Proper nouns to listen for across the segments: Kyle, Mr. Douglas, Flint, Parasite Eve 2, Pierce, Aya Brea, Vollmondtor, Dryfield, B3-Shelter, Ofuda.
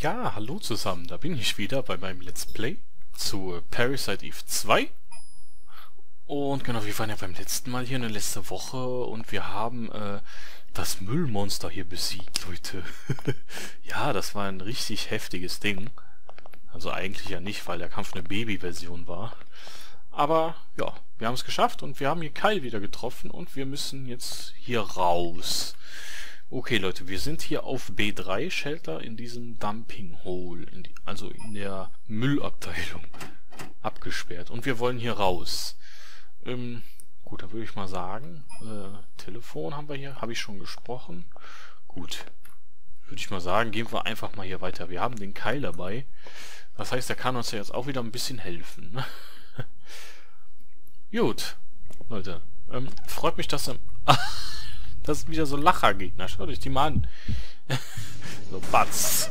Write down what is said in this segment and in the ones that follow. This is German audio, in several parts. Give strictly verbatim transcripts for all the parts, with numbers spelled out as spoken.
Ja, hallo zusammen, da bin ich wieder bei meinem Let's Play zu Parasite Eve zwei. Und genau, wir waren ja beim letzten Mal hier, eine letzte Woche, und wir haben äh, das Müllmonster hier besiegt, Leute. Ja, das war ein richtig heftiges Ding. Also eigentlich ja nicht, weil der Kampf eine Baby-Version war. Aber ja, wir haben es geschafft und wir haben hier Kyle wieder getroffen und wir müssen jetzt hier raus. Okay Leute, wir sind hier auf B drei Shelter in diesem Dumping Hole, in die, also in der Müllabteilung, abgesperrt. Und wir wollen hier raus. Ähm, gut, da würde ich mal sagen, äh, Telefon haben wir hier, habe ich schon gesprochen. Gut, würde ich mal sagen, gehen wir einfach mal hier weiter. Wir haben den Kyle dabei, das heißt, der kann uns ja jetzt auch wieder ein bisschen helfen. Ne? Gut, Leute, ähm, freut mich, dass... Ähm, das ist wieder so ein Lachergegner. Schaut euch die mal an. So, batz.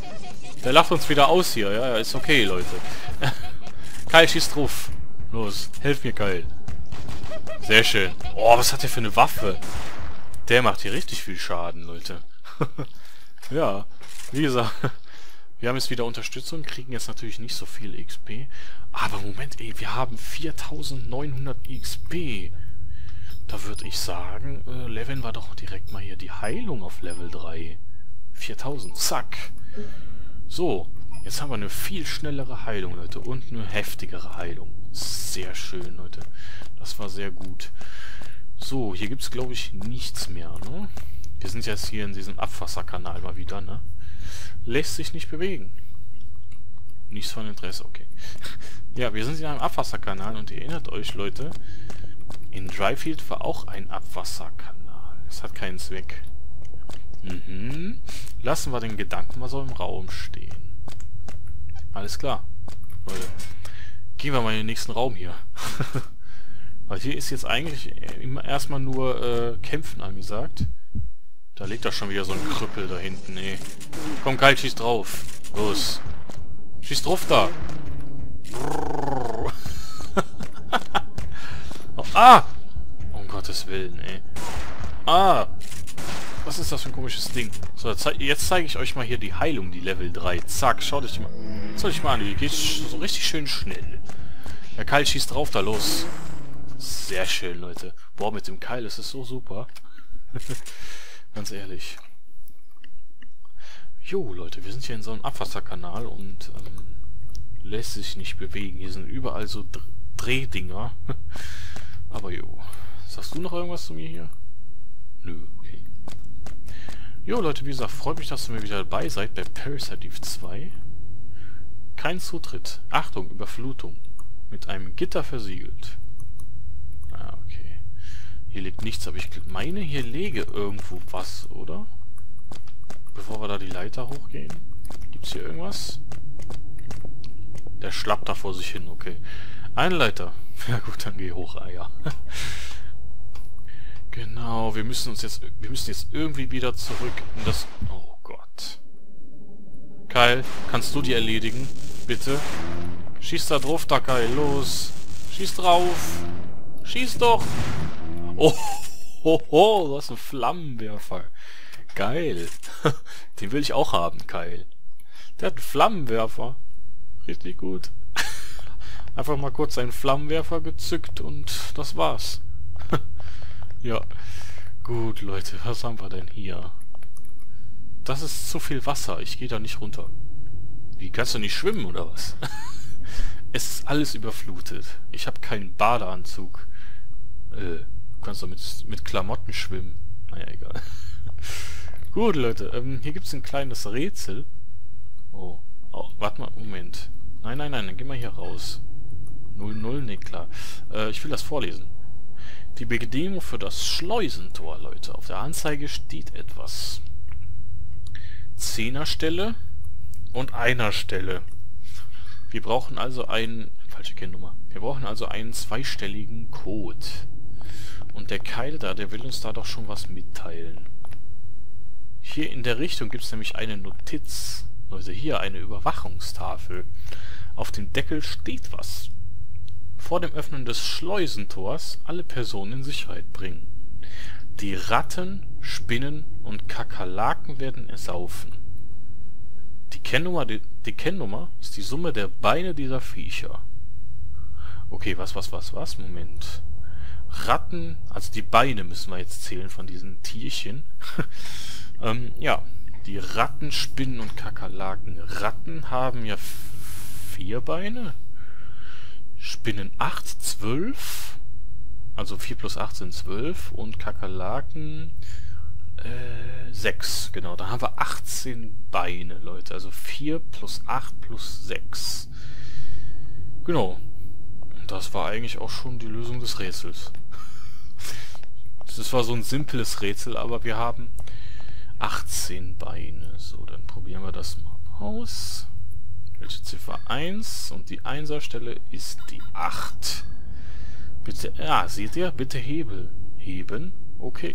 Der lacht uns wieder aus hier. Ja, ist okay, Leute. Kyle, schieß drauf. Los, helf mir, Kyle. Sehr schön. Oh, was hat der für eine Waffe? Der macht hier richtig viel Schaden, Leute. Ja, wie gesagt, wir haben jetzt wieder Unterstützung, kriegen jetzt natürlich nicht so viel X P. Aber Moment, ey, wir haben viertausendneunhundert X P. Da würde ich sagen, äh, leveln wir doch direkt mal hier die Heilung auf Level drei. viertausend, zack. So, jetzt haben wir eine viel schnellere Heilung, Leute. Und eine heftigere Heilung. Sehr schön, Leute. Das war sehr gut. So, hier gibt es, glaube ich, nichts mehr, ne? Wir sind jetzt hier in diesem Abwasserkanal mal wieder, ne? Lässt sich nicht bewegen. Nichts von Interesse, okay. Ja, wir sind in einem Abwasserkanal und ihr erinnert euch, Leute... In Dryfield war auch ein Abwasserkanal. Es hat keinen Zweck. Mhm. Lassen wir den Gedanken mal so im Raum stehen. Alles klar. Leute. Gehen wir mal in den nächsten Raum hier. Weil hier ist jetzt eigentlich erstmal nur äh, Kämpfen angesagt. Da liegt doch schon wieder so ein Krüppel da hinten, ey. Komm, Kyle, schieß drauf. Los. Schieß drauf da. Brrr. Ah! Um Gottes Willen, ey. Ah! Was ist das für ein komisches Ding? So, jetzt zeige ich euch mal hier die Heilung, die Level drei. Zack, schaut euch die mal, schaut euch mal an. Die geht so richtig schön schnell. Der Kyle schießt drauf, da los. Sehr schön, Leute. Boah, mit dem Kyle ist es so super. Ganz ehrlich. Jo, Leute, wir sind hier in so einem Abwasserkanal und ähm, lässt sich nicht bewegen. Hier sind überall so Dr- Drehdinger. Aber jo. Sagst du noch irgendwas zu mir hier? Nö, okay. Jo, Leute, wie gesagt, freut mich, dass ihr mir wieder dabei seid bei Parasite Eve zwei. Kein Zutritt. Achtung, Überflutung. Mit einem Gitter versiegelt. Ah, okay. Hier liegt nichts, aber ich meine, hier lege irgendwo was, oder? Bevor wir da die Leiter hochgehen. Gibt's hier irgendwas? Der schlappt da vor sich hin, okay. Eine Leiter. Ja gut, dann geh hoch, Aya. Genau, wir müssen uns jetzt... Wir müssen jetzt irgendwie wieder zurück in das... Oh Gott. Kyle, kannst du die erledigen? Bitte? Schieß da drauf, da Kyle, los. Schieß drauf. Schieß doch. Oh, ho, ho, du hast einen Flammenwerfer. Geil. Den will ich auch haben, Kyle. Der hat einen Flammenwerfer. Richtig gut. Einfach mal kurz einen Flammenwerfer gezückt und das war's. Ja. Gut, Leute, was haben wir denn hier? Das ist zu viel Wasser. Ich gehe da nicht runter. Wie, kannst du nicht schwimmen oder was? Es ist alles überflutet. Ich habe keinen Badeanzug. Äh, du kannst doch mit, mit Klamotten schwimmen. Naja, egal. Gut, Leute, ähm, hier gibt's ein kleines Rätsel. Oh, oh, warte mal, Moment. Nein, nein, nein, dann geh mal hier raus. null null, ne, klar. Äh, ich will das vorlesen. Die Bedingung für das Schleusentor, Leute. Auf der Anzeige steht etwas. Zehner Stelle und einer Stelle. Wir brauchen also einen... Falsche Kennnummer. Wir brauchen also einen zweistelligen Code. Und der Kyle da, der will uns da doch schon was mitteilen. Hier in der Richtung gibt es nämlich eine Notiz. Leute, hier eine Überwachungstafel. Auf dem Deckel steht was. Vor dem Öffnen des Schleusentors alle Personen in Sicherheit bringen. Die Ratten, Spinnen und Kakerlaken werden ersaufen. Die Kennnummer, die, die Kennnummer ist die Summe der Beine dieser Viecher. Okay, was, was, was, was? Moment. Ratten, also die Beine müssen wir jetzt zählen von diesen Tierchen. ähm, ja, die Ratten, Spinnen und Kakerlaken. Ratten haben ja vier Beine. Spinnen acht, zwölf. Also vier plus acht sind zwölf. Und Kakerlaken äh, sechs. Genau, da haben wir achtzehn Beine, Leute. Also vier plus acht plus sechs. Genau. Das war eigentlich auch schon die Lösung des Rätsels. Das war so ein simples Rätsel, aber wir haben achtzehn Beine. So, dann probieren wir das mal aus. Welche Ziffer eins? Und die einser Stelle ist die acht. Bitte, ja, seht ihr? Bitte Hebel. Heben. Okay.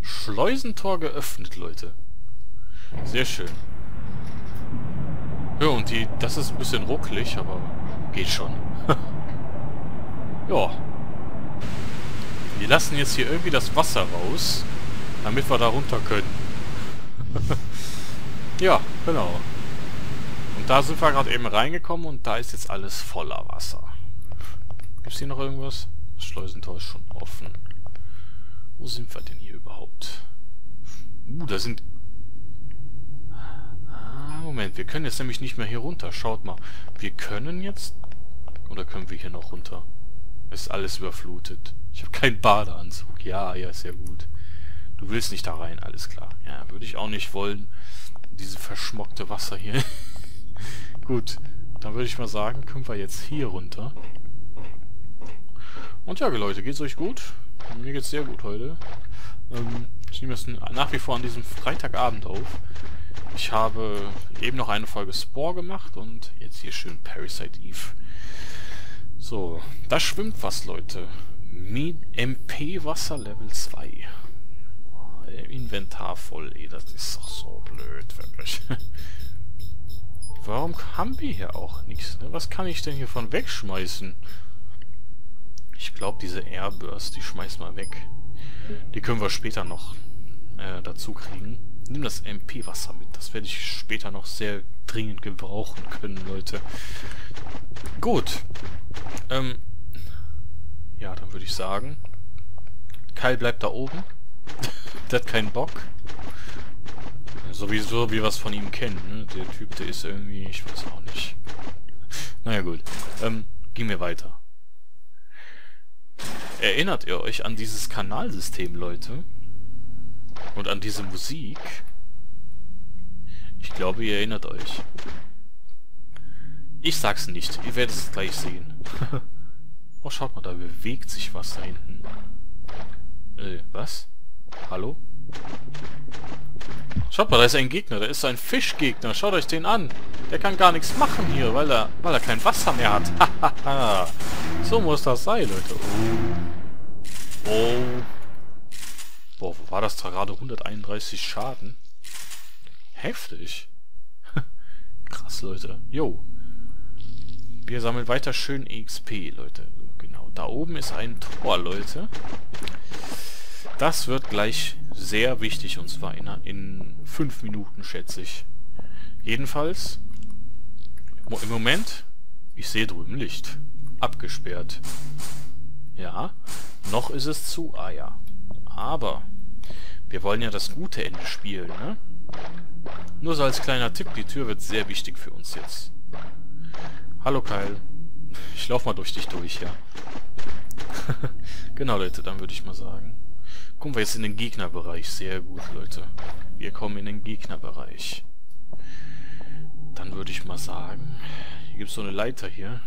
Schleusentor geöffnet, Leute. Sehr schön. Ja, und die, das ist ein bisschen ruckelig, aber geht schon. Ja. Wir lassen jetzt hier irgendwie das Wasser raus, damit wir da runter können. Ja, genau. Und da sind wir gerade eben reingekommen und da ist jetzt alles voller Wasser. Gibt's hier noch irgendwas? Das Schleusentor ist schon offen. Wo sind wir denn hier überhaupt? Uh, da sind... Ah, Moment, wir können jetzt nämlich nicht mehr hier runter. Schaut mal. Wir können jetzt... Oder können wir hier noch runter? Ist alles überflutet. Ich habe keinen Badeanzug. Ja, ja, ist ja gut. Du willst nicht da rein, alles klar. Ja, würde ich auch nicht wollen. Diese verschmockte Wasser hier. Gut, dann würde ich mal sagen, können wir jetzt hier runter. Und ja, Leute, geht's euch gut? Mir geht's sehr gut heute. Ähm, ich nehme das nach wie vor an diesem Freitagabend auf. Ich habe eben noch eine Folge Spore gemacht und jetzt hier schön Parasite Eve. So, da schwimmt was, Leute. M P Wasser Level zwei. Oh, Inventar voll, ey. Das ist doch so blöd, wirklich. Warum haben wir hier auch nichts? Ne? Was kann ich denn hier von wegschmeißen? Ich glaube, diese Airburst, die schmeißen wir weg. Die können wir später noch äh, dazu kriegen. Nimm das M P Wasser mit. Das werde ich später noch sehr dringend gebrauchen können, Leute. Gut. Ähm, ja, dann würde ich sagen, Kyle bleibt da oben. Der hat keinen Bock. Sowieso, wie wir es von ihm kennen. Ne? Der Typ, der ist irgendwie, ich weiß auch nicht. Naja, gut. Ähm, gehen wir weiter. Erinnert ihr euch an dieses Kanalsystem, Leute? Und an diese Musik? Ich glaube, ihr erinnert euch. Ich sag's nicht. Ihr werdet es gleich sehen. Oh, schaut mal, da bewegt sich was da hinten. Äh, was? Hallo? Schaut mal, da ist ein Gegner. Da ist ein Fischgegner. Schaut euch den an. Der kann gar nichts machen hier, weil er, weil er kein Wasser mehr hat. So muss das sein, Leute. Oh. Oh. Boah, wo war das da gerade? hunderteinunddreißig Schaden. Heftig. Krass, Leute. Jo. Wir sammeln weiter schön X P, Leute. Genau. Da oben ist ein Tor, Leute. Das wird gleich sehr wichtig. Und zwar in, in fünf Minuten, schätze ich. Jedenfalls. Im Moment. Ich sehe drüben Licht. Abgesperrt. Ja. Noch ist es zu. Ah ja. Aber. Wir wollen ja das gute Ende spielen, ne? Nur so als kleiner Tipp, die Tür wird sehr wichtig für uns jetzt. Hallo Kyle. Ich laufe mal durch dich durch, ja. Genau, Leute, dann würde ich mal sagen. Gucken wir jetzt in den Gegnerbereich. Sehr gut, Leute. Wir kommen in den Gegnerbereich. Dann würde ich mal sagen... Hier gibt es so eine Leiter hier.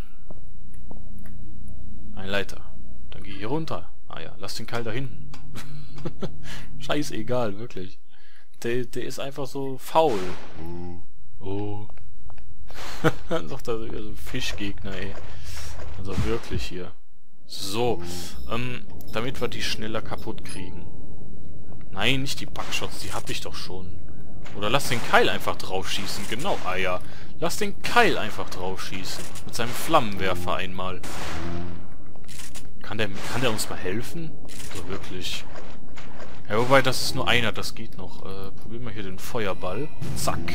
Eine Leiter. Dann gehe ich hier runter. Ah ja, lass den Kyle da hinten. Scheißegal, wirklich. Der, der ist einfach so faul. Oh. Oh. Dann sagt er, also Fischgegner, ey. Also wirklich hier. So. Ähm, damit wir die schneller kaputt kriegen. Nein, nicht die Buckshots, die hab ich doch schon. Oder lass den Keil einfach drauf schießen. Genau, ah ja. Lass den Keil einfach drauf schießen. Mit seinem Flammenwerfer einmal. Kann der, kann der uns mal helfen? Also wirklich. Ja, wobei, das ist nur einer, das geht noch. Äh, probieren wir hier den Feuerball. Zack.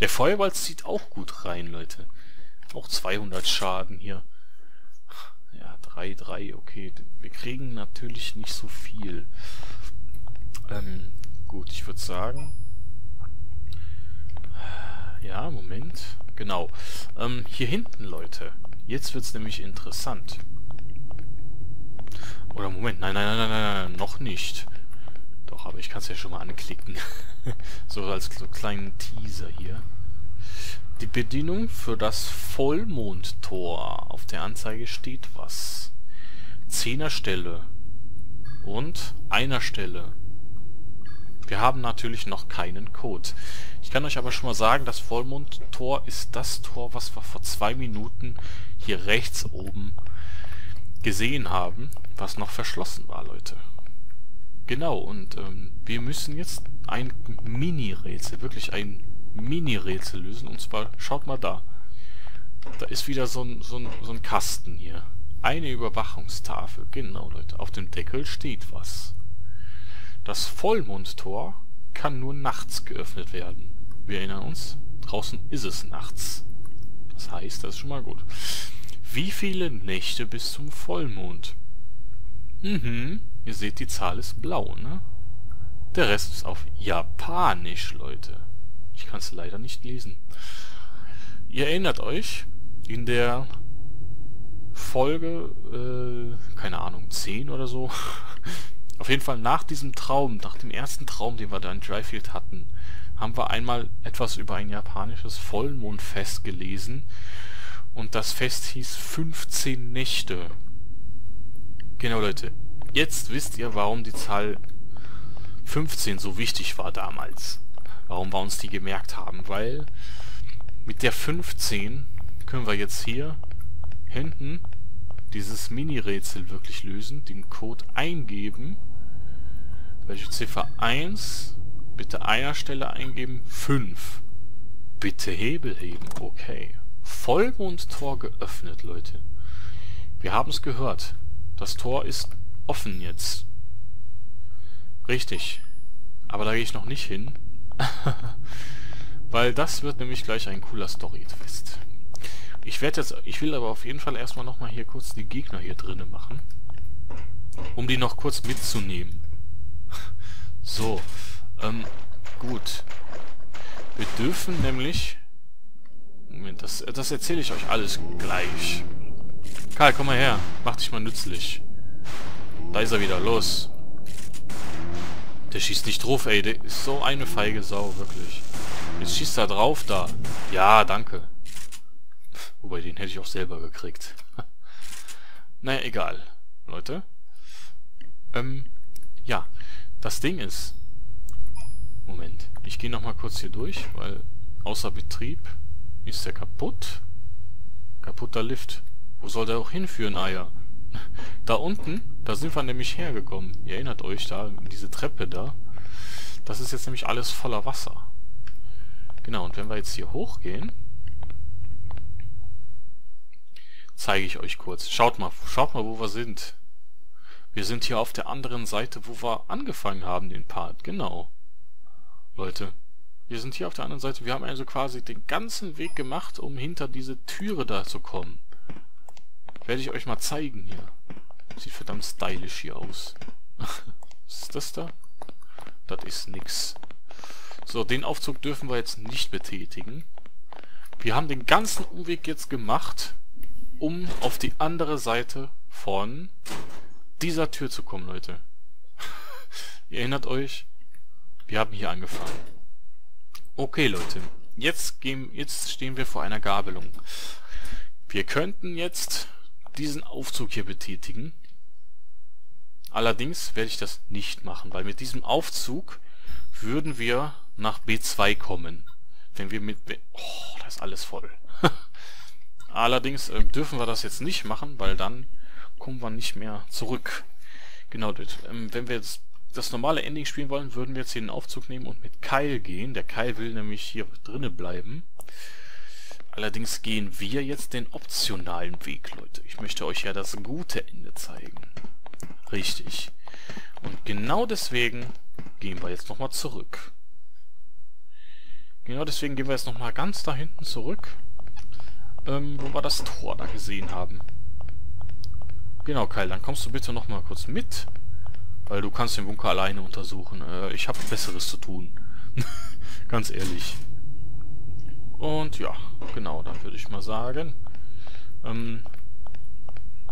Der Feuerball zieht auch gut rein, Leute. Auch zweihundert Schaden hier. Ja, drei, drei, okay. Wir kriegen natürlich nicht so viel. Ähm, gut, ich würde sagen... Ja, Moment. Genau. Ähm, hier hinten, Leute. Jetzt wird es nämlich interessant. Oder Moment. Nein, nein, nein, nein, nein. Noch nicht. Doch, aber ich kann es ja schon mal anklicken. So als so kleinen Teaser hier. Die Bedienung für das Vollmondtor. Auf der Anzeige steht was. Zehner Stelle. Und einer Stelle. Wir haben natürlich noch keinen Code. Ich kann euch aber schon mal sagen, das Vollmondtor ist das Tor, was wir vor zwei Minuten hier rechts oben gesehen haben, was noch verschlossen war, Leute. Genau, und ähm, wir müssen jetzt ein Mini-Rätsel, wirklich ein Mini-Rätsel lösen. Und zwar, schaut mal da. Da ist wieder so ein, so ein, so ein Kasten hier. Eine Überwachungstafel. Genau, Leute. Auf dem Deckel steht was. Das Vollmondtor kann nur nachts geöffnet werden. Wir erinnern uns, draußen ist es nachts. Das heißt, das ist schon mal gut. Wie viele Nächte bis zum Vollmond? Mhm, ihr seht, die Zahl ist blau, ne? Der Rest ist auf Japanisch, Leute. Ich kann es leider nicht lesen. Ihr erinnert euch, in der Folge, äh, keine Ahnung, zehn oder so... Auf jeden Fall nach diesem Traum, nach dem ersten Traum, den wir da in Dryfield hatten, haben wir einmal etwas über ein japanisches Vollmondfest gelesen. Und das Fest hieß fünfzehn Nächte. Genau, Leute. Jetzt wisst ihr, warum die Zahl fünfzehn so wichtig war damals. Warum wir uns die gemerkt haben. Weil mit der fünfzehn können wir jetzt hier hinten dieses Mini-Rätsel wirklich lösen, den Code eingeben, welche Ziffer eins, bitte einer Stelle eingeben, fünf, bitte Hebel heben, okay. Vollmondtor geöffnet, Leute. Wir haben es gehört, das Tor ist offen jetzt. Richtig, aber da gehe ich noch nicht hin, weil das wird nämlich gleich ein cooler Story-Twist. Ich werde jetzt, ich will aber auf jeden Fall erstmal nochmal hier kurz die Gegner hier drinnen machen. Um die noch kurz mitzunehmen. So, ähm, gut. Wir dürfen nämlich... Moment, das, das erzähle ich euch alles gleich. Karl, komm mal her. Mach dich mal nützlich. Da ist er wieder, los. Der schießt nicht drauf, ey. Der ist so eine feige Sau, wirklich. Jetzt schießt er drauf da. Ja, danke. Wobei, den hätte ich auch selber gekriegt. Naja, egal, Leute. Ähm, ja, das Ding ist... Moment, ich gehe nochmal kurz hier durch, weil außer Betrieb ist der kaputt. Kaputter Lift. Wo soll der auch hinführen, Aya? Da unten, da sind wir nämlich hergekommen. Ihr erinnert euch da, diese Treppe da. Das ist jetzt nämlich alles voller Wasser. Genau, und wenn wir jetzt hier hochgehen... Zeige ich euch kurz. Schaut mal, schaut mal, wo wir sind. Wir sind hier auf der anderen Seite, wo wir angefangen haben, den Part. Genau. Leute, wir sind hier auf der anderen Seite. Wir haben also quasi den ganzen Weg gemacht, um hinter diese Türe da zu kommen. Werde ich euch mal zeigen hier. Sieht verdammt stylisch hier aus. Was ist das da? Das ist nix. So, den Aufzug dürfen wir jetzt nicht betätigen. Wir haben den ganzen Umweg jetzt gemacht, um auf die andere Seite von dieser Tür zu kommen, Leute. Ihr erinnert euch, wir haben hier angefangen. Okay, Leute, jetzt, gehen, jetzt stehen wir vor einer Gabelung. Wir könnten jetzt diesen Aufzug hier betätigen. Allerdings werde ich das nicht machen, weil mit diesem Aufzug würden wir nach B zwei kommen. Wenn wir mit... B oh, das ist alles voll. Allerdings äh, dürfen wir das jetzt nicht machen, weil dann kommen wir nicht mehr zurück. Genau, ähm, wenn wir jetzt das normale Ending spielen wollen, würden wir jetzt hier den Aufzug nehmen und mit Kyle gehen. Der Kyle will nämlich hier drinnen bleiben. Allerdings gehen wir jetzt den optionalen Weg, Leute. Ich möchte euch ja das gute Ende zeigen. Richtig. Und genau deswegen gehen wir jetzt nochmal zurück. Genau, deswegen gehen wir jetzt nochmal ganz da hinten zurück, ähm, wo wir das Tor da gesehen haben. Genau, Kyle, dann kommst du bitte nochmal kurz mit, weil du kannst den Bunker alleine untersuchen. Äh, ich habe Besseres zu tun. Ganz ehrlich. Und ja, genau, dann würde ich mal sagen, ähm,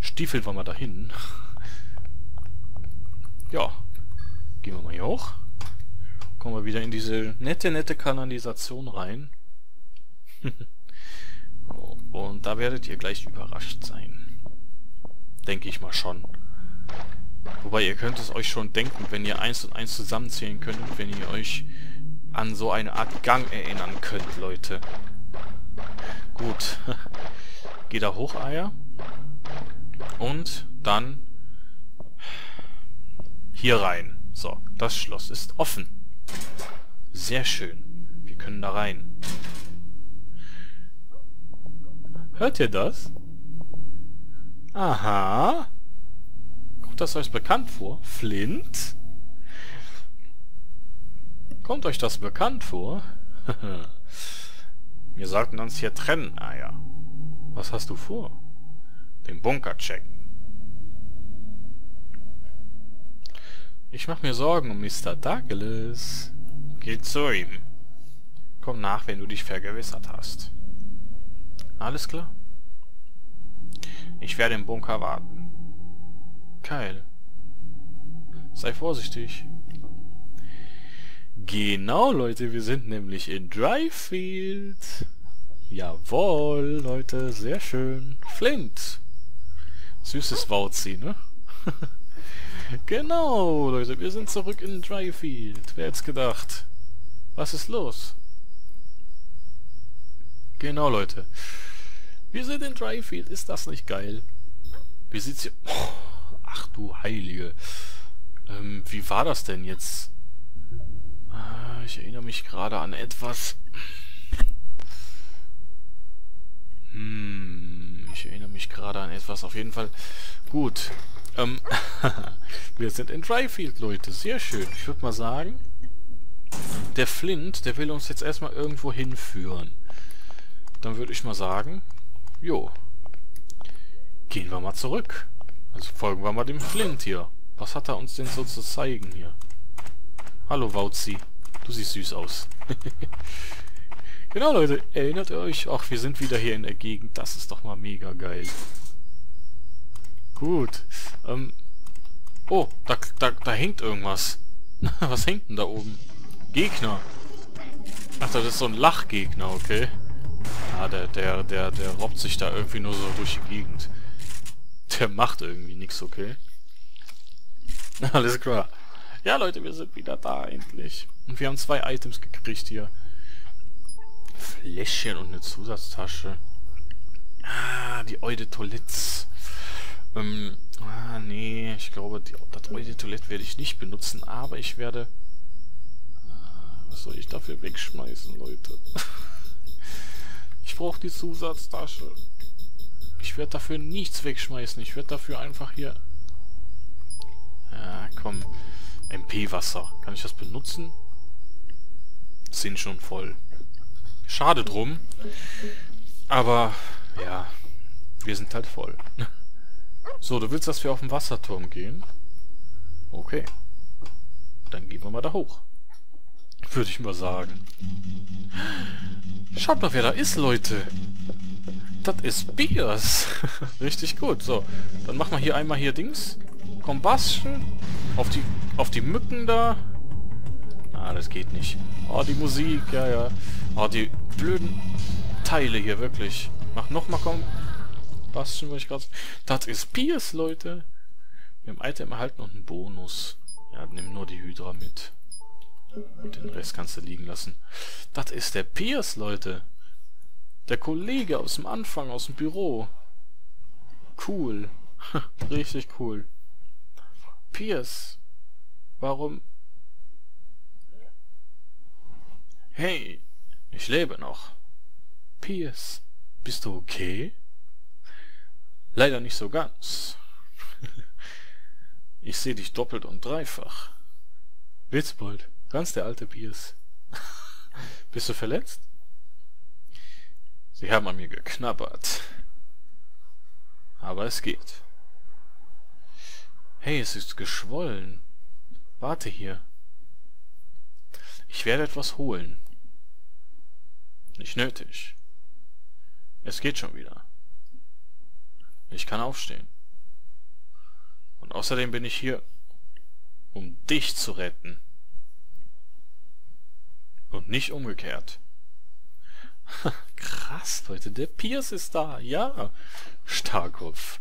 stiefeln wir mal dahin. Ja, gehen wir mal hier hoch. Kommen wir wieder in diese nette, nette Kanalisation rein. Und da werdet ihr gleich überrascht sein. Denke ich mal schon. Wobei, ihr könnt es euch schon denken, wenn ihr eins und eins zusammenzählen könnt und wenn ihr euch an so eine Art Gang erinnern könnt, Leute. Gut. Geh da hoch, Aya. Und dann hier rein. So, das Schloss ist offen. Sehr schön. Wir können da rein. Hört ihr das? Aha. Kommt das euch bekannt vor? Flint? Kommt euch das bekannt vor? Wir sollten uns hier trennen, Aya. Was hast du vor? Den Bunker checken. Ich mache mir Sorgen um Mister Douglas. Geh zu ihm. Komm nach, wenn du dich vergewissert hast. Alles klar? Ich werde im Bunker warten. Kyle. Sei vorsichtig. Genau, Leute, wir sind nämlich in Dryfield. Jawohl, Leute, sehr schön. Flint. Süßes Wauzi, ne? Genau, Leute, wir sind zurück in Dryfield. Wer hätte es gedacht? Was ist los? Genau, Leute. Wir sind in Dryfield. Ist das nicht geil? Wie sieht's hier... Oh, ach du Heilige. Ähm, wie war das denn jetzt? Ah, ich erinnere mich gerade an etwas... Hm, ich erinnere mich gerade an etwas. Auf jeden Fall... Gut... Ähm, wir sind in Dryfield, Leute. Sehr schön. Ich würde mal sagen, der Flint, der will uns jetzt erstmal irgendwo hinführen. Dann würde ich mal sagen, jo, gehen wir mal zurück. Also folgen wir mal dem Flint hier. Was hat er uns denn so zu zeigen hier? Hallo, Wauzi. Du siehst süß aus. Genau, Leute. Erinnert ihr euch? Ach, wir sind wieder hier in der Gegend. Das ist doch mal mega geil. Gut. Ähm. Oh, da, da, da hängt irgendwas. Was hängt denn da oben? Gegner. Ach, das ist so ein Lachgegner, okay. Ah, der, der, der, der robbt sich da irgendwie nur so durch die Gegend. Der macht irgendwie nichts, okay. Alles klar. Ja, Leute, wir sind wieder da, endlich. Und wir haben zwei Items gekriegt hier. Fläschchen und eine Zusatztasche. Ah, die Eude Toilets. Ähm, ah, nee, ich glaube, die, das Eudetoilette werde ich nicht benutzen, aber ich werde... Ah, was soll ich dafür wegschmeißen, Leute? Ich brauche die Zusatztasche. Ich werde dafür nichts wegschmeißen, ich werde dafür einfach hier... Ah, komm. M P-Wasser. Kann ich das benutzen? Sind schon voll. Schade drum. Aber, ja. Wir sind halt voll. So, du willst, dass wir auf den Wasserturm gehen? Okay. Dann gehen wir mal da hoch. Würde ich mal sagen. Schaut mal, wer da ist, Leute. Das ist Pierce. Richtig gut. So, dann machen wir hier einmal hier Dings. Combustion. Auf die, auf die Mücken da. Ah, das geht nicht. Oh, die Musik. Ja, ja. Oh, die blöden Teile hier, wirklich. Mach nochmal Combustion. Basteln, was ich gerade... Das ist Pierce, Leute! Wir haben Item erhalten und einen Bonus. Ja, nimm nur die Hydra mit. Und den Rest kannst du liegen lassen. Das ist der Pierce, Leute! Der Kollege aus dem Anfang, aus dem Büro. Cool. Richtig cool. Pierce. Warum... Hey, ich lebe noch. Pierce, bist du okay? Leider nicht so ganz. Ich sehe dich doppelt und dreifach. Wird's bald. Ganz der alte Pierce. Bist du verletzt? Sie haben an mir geknabbert. Aber es geht. Hey, es ist geschwollen. Warte hier. Ich werde etwas holen. Nicht nötig. Es geht schon wieder. Ich kann aufstehen. Und außerdem bin ich hier, um dich zu retten. Und nicht umgekehrt. Krass, Leute. Der Pierce ist da. Ja. Starkopf.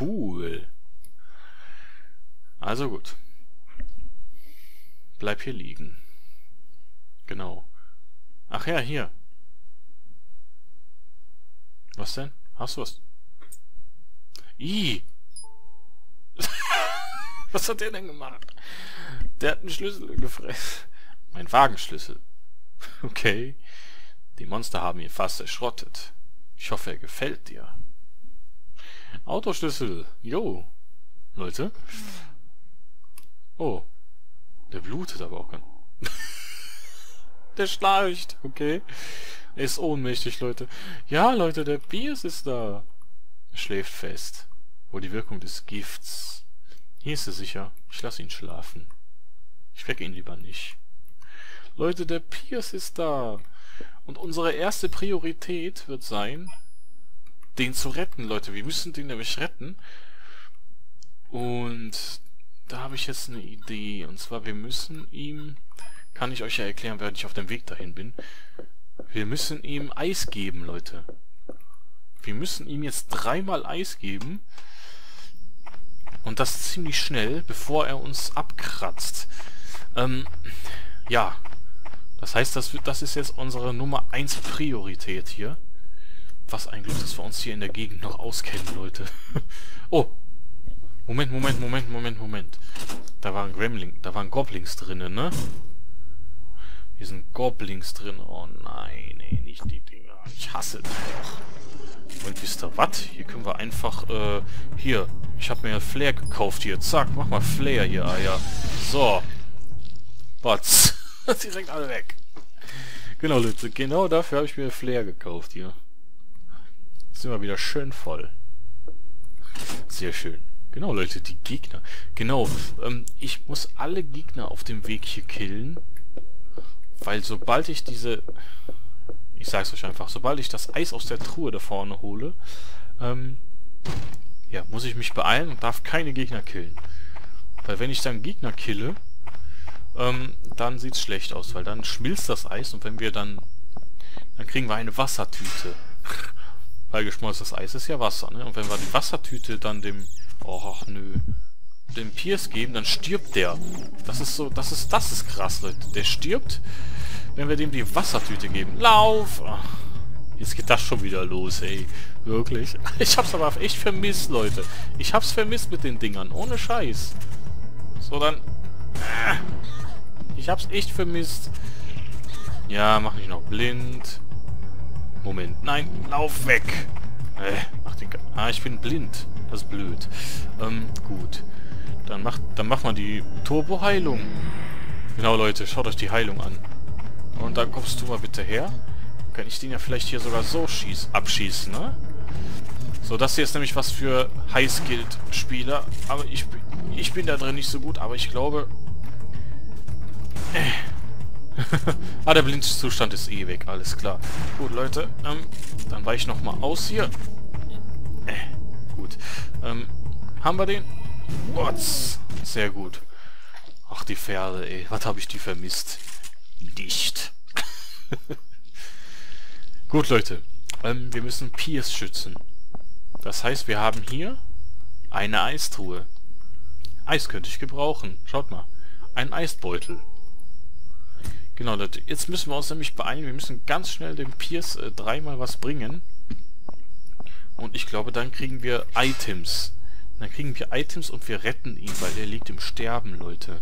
Cool. Also gut. Bleib hier liegen. Genau. Ach ja, hier. Was denn? Hast du was? Ih! Was hat der denn gemacht? Der hat einen Schlüssel gefressen. Mein Wagenschlüssel. Okay. Die Monster haben ihn fast erschrottet. Ich hoffe, er gefällt dir. Autoschlüssel. Jo. Leute. Oh. Der blutet aber auch ganz. Der schnarcht. Okay. Er ist ohnmächtig, Leute. Ja, Leute, der Pierce ist da. Er schläft fest. Oh, die Wirkung des Gifts. Hier ist er sicher. Ich lasse ihn schlafen. Ich wecke ihn lieber nicht. Leute, der Pierce ist da. Und unsere erste Priorität wird sein, den zu retten, Leute. Wir müssen den nämlich retten. Und da habe ich jetzt eine Idee. Und zwar, wir müssen ihm... Kann ich euch ja erklären, während ich auf dem Weg dahin bin. Wir müssen ihm Eis geben, Leute. Wir müssen ihm jetzt dreimal Eis geben. Und das ziemlich schnell, bevor er uns abkratzt. Ähm, ja. Das heißt, das, das ist jetzt unsere Nummer eins Priorität hier. Was ein Glück, dass wir uns hier in der Gegend noch auskennen, Leute. Oh. Moment, Moment, Moment, Moment, Moment. Da waren Gremlings, da waren Goblins drinnen, ne? Hier sind Goblins drin. Oh nein, ey, nicht die Dinger. Ich hasse die. Und wisst ihr was? Hier können wir einfach, äh, hier. Ich habe mir Flair gekauft hier. Zack, mach mal Flair hier, Eier. So. Batz. Direkt alle weg. Genau, Leute. Genau dafür habe ich mir Flair gekauft hier. Jetzt sind wir wieder schön voll. Sehr schön. Genau, Leute, die Gegner. Genau. Ähm, ich muss alle Gegner auf dem Weg hier killen. Weil sobald ich diese... Ich sag's euch einfach. Sobald ich das Eis aus der Truhe da vorne hole, ähm, ja, muss ich mich beeilen und darf keine Gegner killen. Weil wenn ich dann Gegner kille, ähm, dann sieht's schlecht aus. Weil dann schmilzt das Eis und wenn wir dann... Dann kriegen wir eine Wassertüte. Weil geschmolzenes Eis ist ja Wasser, ne? Und wenn wir die Wassertüte dann dem... Och, nö... dem Pierce geben, dann stirbt der. Das ist so, das ist, das ist krass, Leute. Der stirbt, wenn wir dem die Wassertüte geben. Lauf! Ach, jetzt geht das schon wieder los, ey. Wirklich. Ich hab's aber echt vermisst, Leute. Ich hab's vermisst mit den Dingern. Ohne Scheiß. So, dann... Ich hab's echt vermisst. Ja, mach mich noch blind. Moment. Nein, lauf weg! Äh, mach den... Ah, ich bin blind. Das ist blöd. Ähm, gut. Dann macht, dann macht man die Turbo-Heilung. Genau, Leute, schaut euch die Heilung an. Und dann kommst du mal bitte her. Kann ich den ja vielleicht hier sogar so schieß, abschießen, ne? So, das hier ist nämlich was für High-Skilled-Spieler. Aber ich, ich bin da drin nicht so gut, aber ich glaube... Äh. Ah, der Blindzustand ist eh weg, alles klar. Gut, Leute, ähm, dann weiche ich nochmal aus hier. Äh. Gut, ähm, haben wir den... What's? Sehr gut. Ach, die Pferde, ey. Was habe ich die vermisst? Nicht. Gut, Leute. Ähm, wir müssen Pierce schützen. Das heißt, wir haben hier eine Eistruhe. Eis könnte ich gebrauchen. Schaut mal. Ein Eisbeutel. Genau, Leute. Jetzt müssen wir uns nämlich beeilen. Wir müssen ganz schnell dem Pierce äh, dreimal was bringen. Und ich glaube, dann kriegen wir Items. Dann kriegen wir Items und wir retten ihn, weil er liegt im Sterben, Leute.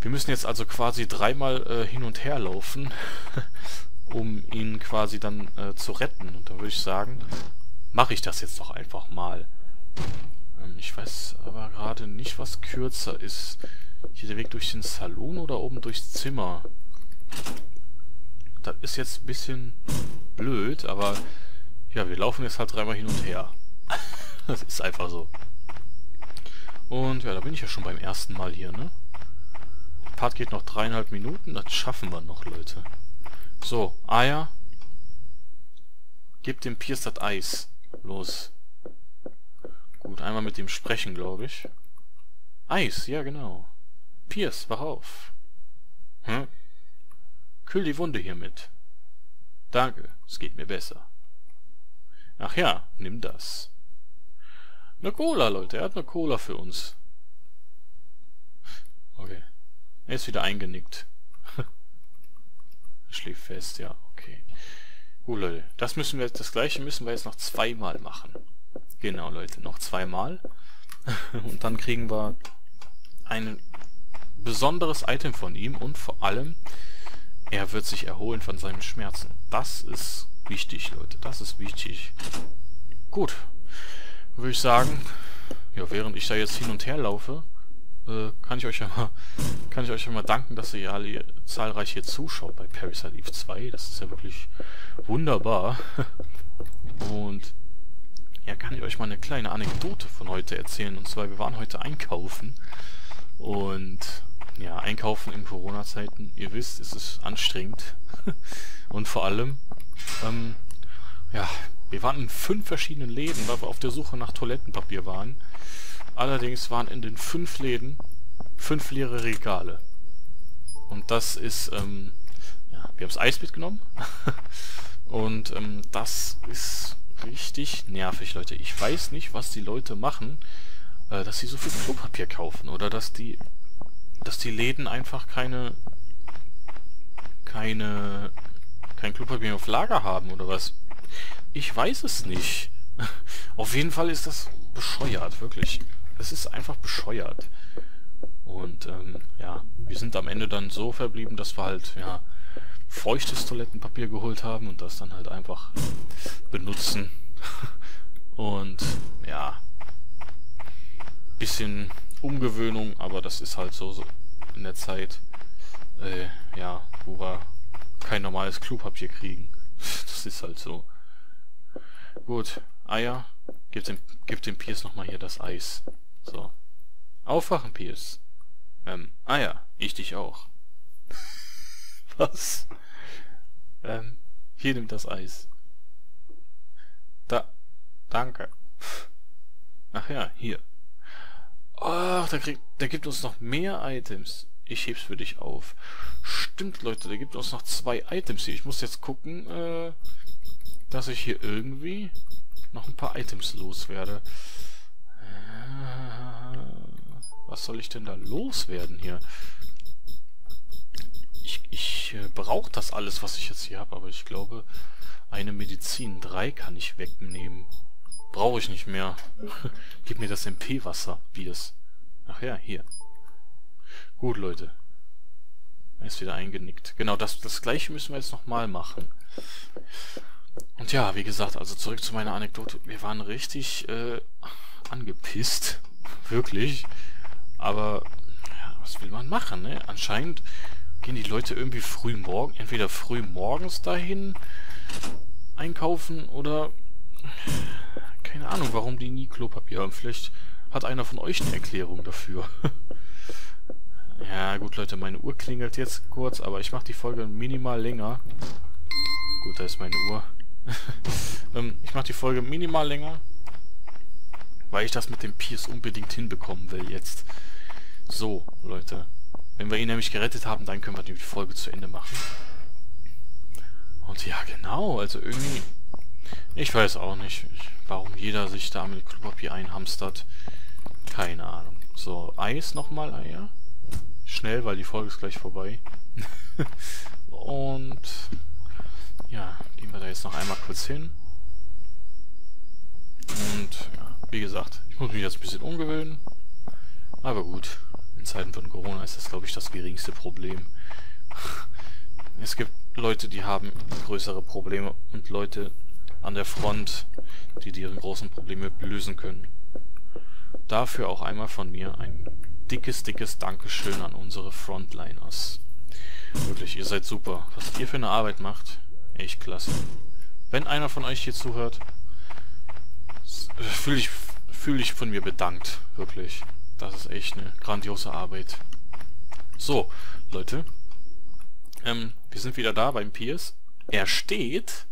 Wir müssen jetzt also quasi dreimal äh, hin und her laufen, um ihn quasi dann äh, zu retten. Und da würde ich sagen, mache ich das jetzt doch einfach mal. Ähm, ich weiß aber gerade nicht, was kürzer ist. Hier der Weg durch den Salon oder oben durchs Zimmer? Das ist jetzt ein bisschen blöd, aber ja, wir laufen jetzt halt dreimal hin und her. Das ist einfach so. Und ja, da bin ich ja schon beim ersten Mal hier, ne? Part geht noch dreieinhalb Minuten, das schaffen wir noch, Leute. So, Aya. Gib dem Pierce das Eis. Los. Gut, einmal mit dem sprechen, glaube ich. Eis, ja genau. Pierce, wach auf. Hm? Kühl die Wunde hiermit. Danke, es geht mir besser. Ach ja, nimm das. Eine Cola, Leute, er hat eine Cola für uns. Okay. Er ist wieder eingenickt. Schläft fest, ja, okay. Gut, Leute, das müssen wir, das gleiche müssen wir jetzt noch zweimal machen. Genau, Leute, noch zweimal. Und dann kriegen wir ein besonderes Item von ihm und vor allem, er wird sich erholen von seinen Schmerzen. Das ist wichtig, Leute, das ist wichtig. Gut, würde ich sagen, ja, während ich da jetzt hin und her laufe, äh, kann ich euch ja mal, kann ich euch ja mal danken, dass ihr alle zahlreich hier zuschaut bei Parasite Eve zwei. Das ist ja wirklich wunderbar. Und ja, kann ich euch mal eine kleine Anekdote von heute erzählen. Und zwar, wir waren heute einkaufen. Und ja, einkaufen in Corona-Zeiten, ihr wisst, es ist anstrengend. Und vor allem, ähm, ja, wir waren in fünf verschiedenen Läden, weil wir auf der Suche nach Toilettenpapier waren. Allerdings waren in den fünf Läden fünf leere Regale. Und das ist, ähm, ja, wir haben das Eis mitgenommen. Und ähm, das ist richtig nervig, Leute. Ich weiß nicht, was die Leute machen, äh, dass sie so viel Klopapier kaufen oder dass die dass die Läden einfach keine keine kein Klopapier auf Lager haben oder was. Ich weiß es nicht. Auf jeden Fall ist das bescheuert, wirklich. Es ist einfach bescheuert. Und ähm, ja, wir sind am Ende dann so verblieben, dass wir halt, ja, feuchtes Toilettenpapier geholt haben und das dann halt einfach benutzen. Und ja, bisschen Umgewöhnung, aber das ist halt so, so in der Zeit, äh, ja, wo wir kein normales Klopapier kriegen. Das ist halt so. Gut, Aya, gib dem, gib dem Pierce nochmal hier das Eis. So. Aufwachen, Pierce. Ähm, Aya, ich dich auch. Was? Ähm, hier nimmt das Eis. Da, danke. Ach ja, hier. Ach, der, kriegt, der gibt uns noch mehr Items. Ich heb's für dich auf. Stimmt, Leute, der gibt uns noch zwei Items hier. Ich muss jetzt gucken, äh, dass ich hier irgendwie noch ein paar Items loswerde. Was soll ich denn da loswerden hier? Ich, ich äh, brauche das alles, was ich jetzt hier habe, aber ich glaube, eine Medizin drei kann ich wegnehmen. Brauche ich nicht mehr. Gib mir das M P-Wasser, Biers. Ach ja, hier. Gut, Leute. Er ist wieder eingenickt. Genau, das, das gleiche müssen wir jetzt nochmal machen. Und ja, wie gesagt, also zurück zu meiner Anekdote. Wir waren richtig äh, angepisst. Wirklich. Aber ja, was will man machen, ne? Anscheinend gehen die Leute irgendwie früh morgen, entweder früh morgens dahin einkaufen oder keine Ahnung, warum die nie Klopapier haben. Vielleicht hat einer von euch eine Erklärung dafür. Ja gut, Leute, meine Uhr klingelt jetzt kurz, aber ich mache die Folge minimal länger. Gut, da ist meine Uhr. ähm, ich mache die Folge minimal länger, weil ich das mit dem Pierce unbedingt hinbekommen will jetzt. So, Leute. Wenn wir ihn nämlich gerettet haben, dann können wir die Folge zu Ende machen. Und ja, genau, also irgendwie... Ich weiß auch nicht, warum jeder sich da mit Klopapier einhamstert. Keine Ahnung. So, Eis nochmal, Eier. Schnell, weil die Folge ist gleich vorbei. Und... ja, gehen wir da jetzt noch einmal kurz hin. Und, ja, wie gesagt, ich muss mich jetzt ein bisschen umgewöhnen. Aber gut. In Zeiten von Corona ist das, glaube ich, das geringste Problem. Es gibt Leute, die haben größere Probleme und Leute an der Front, die ihre großen Probleme lösen können. Dafür auch einmal von mir ein dickes, dickes Dankeschön an unsere Frontliners. Wirklich, ihr seid super. Was ihr für eine Arbeit macht, echt klasse. Wenn einer von euch hier zuhört, fühle ich, fühl ich von mir bedankt. Wirklich. Das ist echt eine grandiose Arbeit. So, Leute. Ähm, wir sind wieder da beim Pierce. Er steht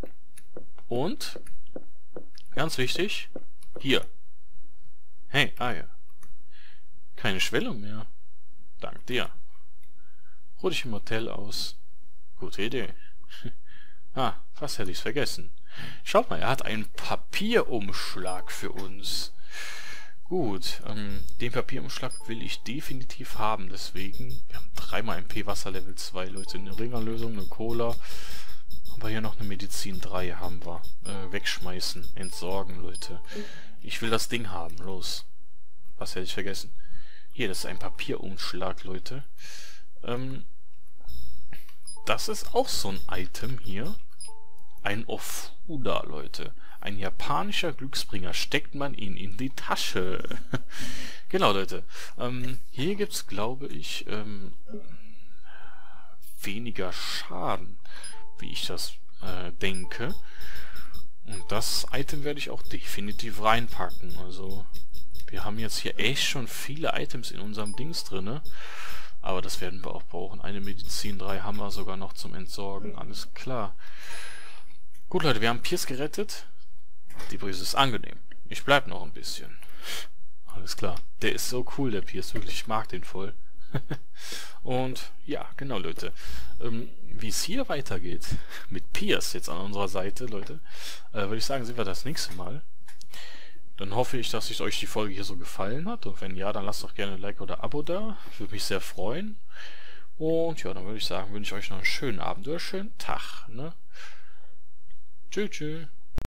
und, ganz wichtig, hier. Hey, Aya. Keine Schwelle mehr. Dank dir. Ruh dich im Hotel aus. Gute Idee. Ah, fast hätte ich's vergessen. Schaut mal, er hat einen Papierumschlag für uns. Gut, ähm, den Papierumschlag will ich definitiv haben, deswegen... Wir haben dreimal M P Wasser Level zwei, Leute. Eine Ringerlösung, eine Cola. Aber hier noch eine Medizin drei haben wir. Äh, wegschmeißen, entsorgen, Leute. Ich will das Ding haben, los. Was hätte ich vergessen? Hier, das ist ein Papierumschlag, Leute. Ähm, das ist auch so ein Item hier. Ein Ofuda, Leute. Ein japanischer Glücksbringer. Steckt man ihn in die Tasche. Genau, Leute. Ähm, hier gibt es, glaube ich, ähm, weniger Schaden, wie ich das äh, denke. Und das Item werde ich auch definitiv reinpacken. Also, wir haben jetzt hier echt schon viele Items in unserem Dings drinne. Aber das werden wir auch brauchen. Eine Medizin, drei Hammer sogar noch zum Entsorgen. Alles klar. Gut, Leute, wir haben Pierce gerettet. Die Brise ist angenehm. Ich bleib noch ein bisschen. Alles klar. Der ist so cool, der Pierce. Wirklich, ich mag den voll. Und ja, genau, Leute. Ähm, Wie es hier weitergeht, mit Pierce jetzt an unserer Seite, Leute, äh, würde ich sagen, sehen wir das nächste Mal. Dann hoffe ich, dass ich euch die Folge hier so gefallen hat. Und wenn ja, dann lasst doch gerne ein Like oder Abo da. Würde mich sehr freuen. Und ja, dann würde ich sagen, wünsche ich euch noch einen schönen Abend oder einen schönen Tag. Ne? Tschüss, tschüss.